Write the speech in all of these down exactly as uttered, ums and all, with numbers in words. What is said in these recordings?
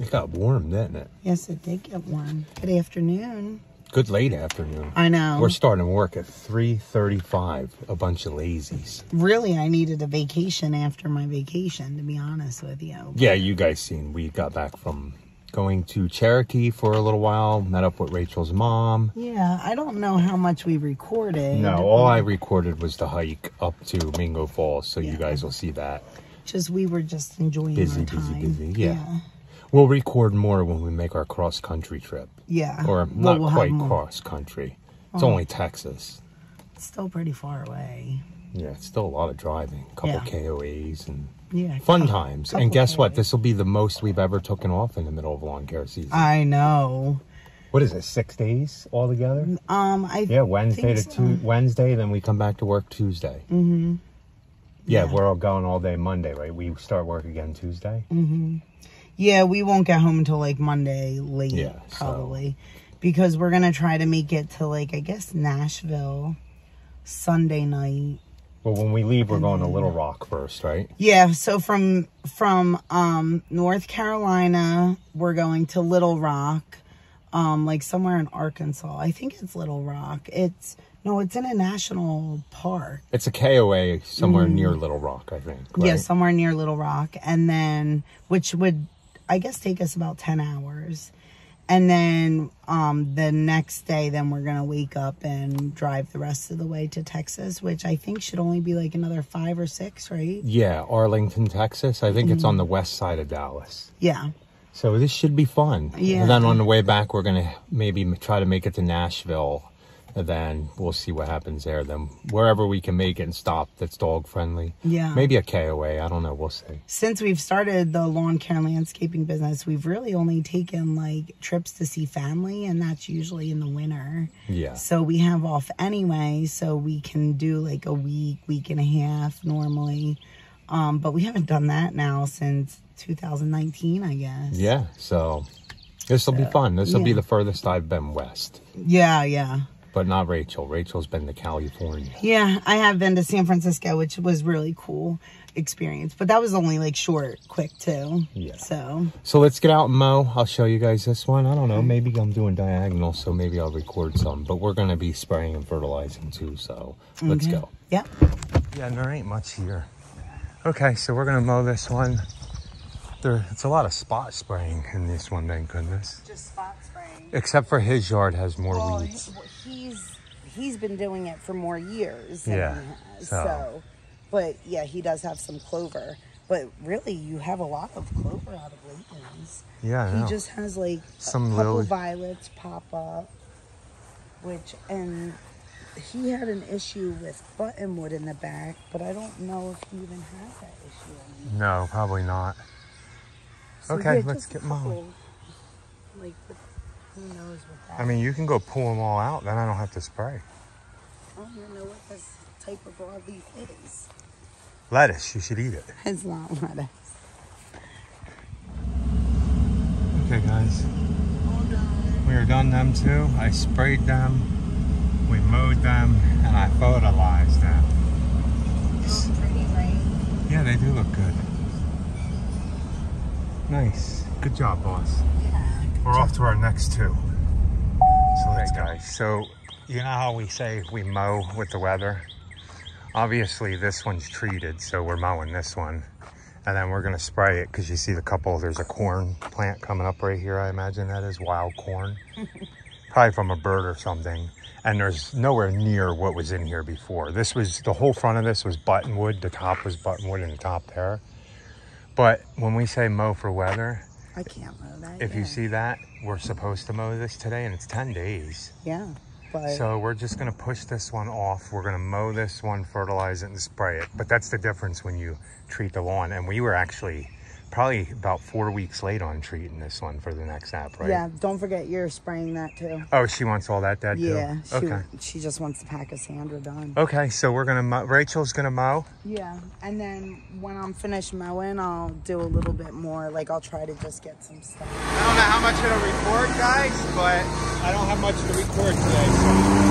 It got warm, didn't it? Yes, it did get warm. Good afternoon. Good late afternoon. I know. We're starting work at three thirty-five, a bunch of lazies. Really, I needed a vacation after my vacation, to be honest with you. But yeah, you guys seen. We got back from going to Cherokee for a little while, met up with Rachel's mom. Yeah, I don't know how much we recorded. No, all I recorded was the hike up to Mingo Falls, so yeah. You guys will see that. Just we were just enjoying busy, our time. Busy, busy, busy, yeah. yeah. We'll record more when we make our cross-country trip. Yeah. Or not we'll quite cross-country. It's oh. only Texas. It's still pretty far away. Yeah, it's still a lot of driving. A couple yeah. K O As and yeah, fun couple, times. Couple and guess K O As. What? This will be the most we've ever taken off in the middle of lawn care season. I know. What is it, six days altogether? Um, I yeah, Wednesday think to so. two, Wednesday, then we come back to work Tuesday. Mm-hmm. Yeah, yeah, we're all going all day Monday, right? We start work again Tuesday? Mm-hmm. Yeah, we won't get home until like Monday late, yeah, probably, so. Because we're going to try to make it to like, I guess, Nashville Sunday night. Well, when we leave, we're going to Little Rock first, right? Yeah, so from from um, North Carolina, we're going to Little Rock, um, like somewhere in Arkansas. I think it's Little Rock. It's, no, it's in a national park. It's a K O A somewhere mm. near Little Rock, I think, right? Yeah, somewhere near Little Rock, and then, which would... I guess take us about ten hours. And then um, the next day, then we're going to wake up and drive the rest of the way to Texas, which I think should only be like another five or six, right? Yeah, Arlington, Texas. I think mm-hmm. it's on the west side of Dallas. Yeah. So this should be fun. Yeah. And then on the way back, we're going to maybe try to make it to Nashville. And then we'll see what happens there. Then wherever we can make it and stop that's dog friendly. Yeah. Maybe a K O A. I don't know. We'll see. Since we've started the lawn care and landscaping business, we've really only taken like trips to see family, and that's usually in the winter. Yeah. So we have off anyway, so we can do like a week, week and a half normally. Um, but we haven't done that now since two thousand nineteen, I guess. Yeah. So this will so, be fun. This will yeah. be the furthest I've been west. Yeah. Yeah. But not Rachel. Rachel's been to California. Yeah, I have been to San Francisco, which was really cool experience. But that was only like short, quick too. Yeah. So. So let's get out and mow. I'll show you guys this one. I don't know. Maybe I'm doing diagonal, so maybe I'll record some. But we're going to be spraying and fertilizing too. So let's okay. go. Yeah. Yeah, there ain't much here. Okay, so we're going to mow this one. There, it's a lot of spot spraying in this one, thank goodness. Just spot spraying. Except for his yard has more oh, weeds. He's he's been doing it for more years. Than yeah. He has, so. so, but yeah, he does have some clover. But really, you have a lot of clover out of Lakelands. Yeah, I know. He just has like some a couple little... violets pop up, which and he had an issue with buttonwood in the back, but I don't know if he even has that issue anymore. No, probably not. So okay, let's get mowing. Like, who knows what that I mean, you can go pull them all out, then I don't have to spray. I don't even know what this type of broadleaf is. Lettuce, you should eat it. It's not lettuce. Okay, guys. All done. We are done them too. I sprayed them, we mowed them, and I fertilized them. They look pretty, right? Yeah, they do look good. Nice. Good job, boss. Yeah, good We're job. off to our next two. So let's okay, go. Guys. So you know how we say we mow with the weather? Obviously, this one's treated, so we're mowing this one. And then we're going to spray it because you see the couple. There's a corn plant coming up right here, I imagine. That is wild corn. Probably from a bird or something. And there's nowhere near what was in here before. This was, the whole front of this was buttonwood. The top was buttonwood and the top there. But when we say mow for weather, I can't mow that. If yeah. you see that, we're supposed to mow this today, and it's ten days. Yeah. But so we're just going to push this one off. We're going to mow this one, fertilize it, and spray it. But that's the difference when you treat the lawn. And we were actually probably about four weeks late on treating this one for the next app, right? Yeah. Don't forget you're spraying that, too. Oh, she wants all that, Dad, yeah, too? Yeah. She, okay. she just wants the pack of Sandra done. Okay. So we're going to mow. Rachel's going to mow? Yeah. And then when I'm finished mowing, I'll do a little bit more. Like, I'll try to just get some stuff. I don't know how much it'll record, guys, but I don't have much to record today, so...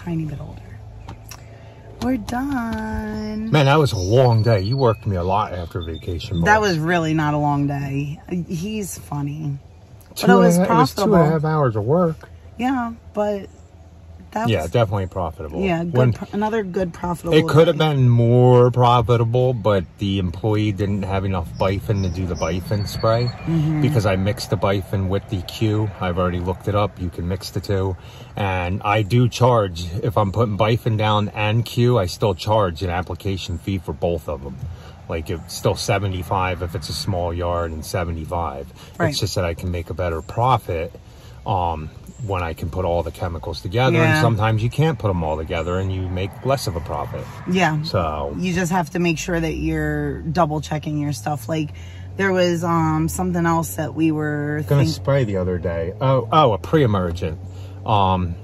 tiny bit older. We're done. Man, that was a long day. You worked me a lot after vacation. More. That was really not a long day. He's funny. Two but it was half, profitable. It was two and a half hours of work. Yeah, but that was... Yeah, definitely profitable. Yeah, good, when, pro another good profitable It could day. have been more profitable, but the employee didn't have enough bifin to do the bifin spray. Mm-hmm. Because I mixed the bifin with the Q. I've already looked it up. You can mix the two. And I do charge, if I'm putting bifin down and Q, I still charge an application fee for both of them. Like, it's still seventy-five if it's a small yard and seventy-five. Right. It's just that I can make a better profit um, when I can put all the chemicals together. Yeah. And sometimes you can't put them all together and you make less of a profit. Yeah. So you just have to make sure that you're double checking your stuff. Like, there was um, something else that we were going to spray the other day. Oh, oh, a pre-emergent. Um,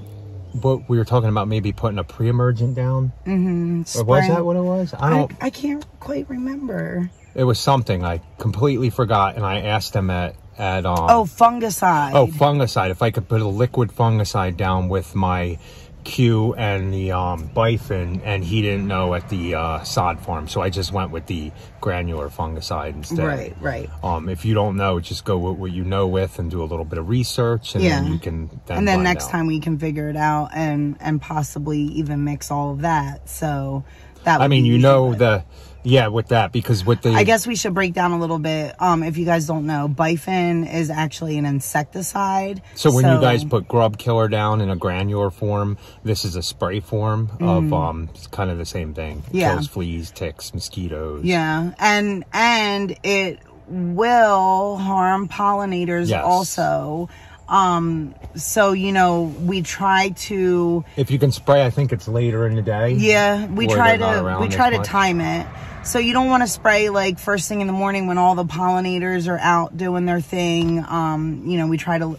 But we were talking about maybe putting a pre-emergent down. Mm-hmm. Or was that what it was? I don't. I, I can't quite remember. It was something I completely forgot, and I asked them at at um. Oh, fungicide. Oh, fungicide. If I could put a liquid fungicide down with my Q and the um bifin, and he didn't know at the uh, sod farm, so I just went with the granular fungicide instead. Right, right. Um, if you don't know, just go with what you know with, and do a little bit of research, and yeah. then you can. Then and then find next out. time we can figure it out, and and possibly even mix all of that. So that. Would I mean, be you know good. the, yeah, with that because with the. I guess we should break down a little bit. Um, if you guys don't know, bifin is actually an insecticide. So when so, you guys put grub killer down in a granular form. This is a spray form of mm. um, it's kind of the same thing. Yeah. Kills fleas, ticks, mosquitoes. Yeah, and and it will harm pollinators yes. also. Um, so you know we try to. If you can spray, I think it's later in the day. Yeah, we try to we try to much. time it. So you don't want to spray like first thing in the morning when all the pollinators are out doing their thing. Um, you know we try to.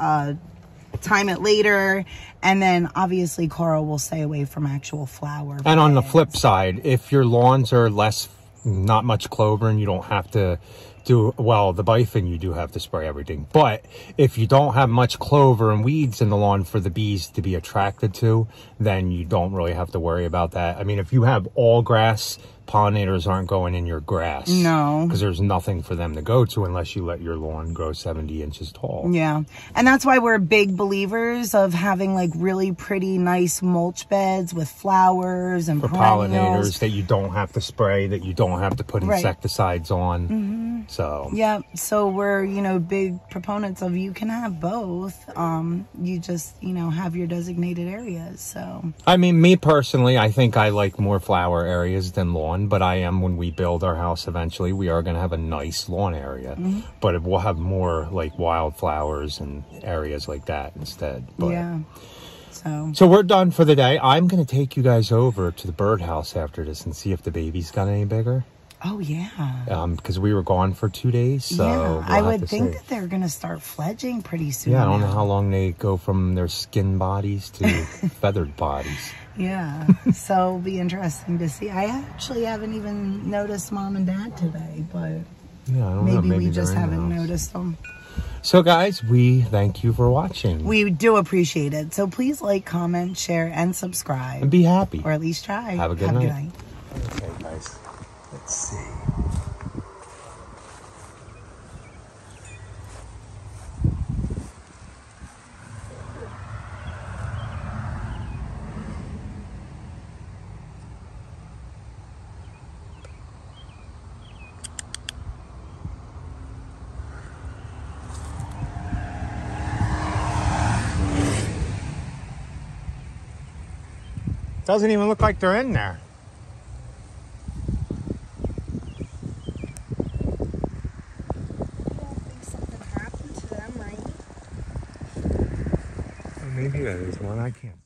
Uh, time it later, and then obviously Carl will stay away from actual flower and beds. On the flip side, if your lawns are less not much clover and you don't have to do well the bifin, you do have to spray everything, but if you don't have much clover and weeds in the lawn for the bees to be attracted to, then you don't really have to worry about that. I mean, if you have all grass, pollinators aren't going in your grass. No. Because there's nothing for them to go to unless you let your lawn grow seventy inches tall. Yeah. And that's why we're big believers of having like really pretty, nice mulch beds with flowers and for perennials. Pollinators that you don't have to spray, that you don't have to put insecticides right. on. Mm-hmm. So. Yeah. So we're, you know, big proponents of you can have both. Um, you just, you know, have your designated areas. So. I mean, me personally, I think I like more flower areas than lawn. But I am, when we build our house eventually, we are going to have a nice lawn area. Mm-hmm. But we'll have more like wildflowers and areas like that instead. But, yeah. So. so we're done for the day. I'm going to take you guys over to the birdhouse after this and see if the baby's got any bigger. Oh, yeah. Um, because we were gone for two days. So yeah, we'll I would think see. that they're going to start fledging pretty soon. Yeah, I don't now. know how long they go from their skin bodies to feathered bodies. Yeah, so it'll be interesting to see. I actually haven't even noticed Mom and Dad today, but yeah, I don't maybe, know. maybe we just haven't else. noticed them. So guys, we thank you for watching. We do appreciate it. So please like, comment, share, and subscribe. And be happy. Or at least try. Have a good, Have night. good night. Okay, guys. Let's see. Doesn't even look like they're in there. Maybe that is one I can't.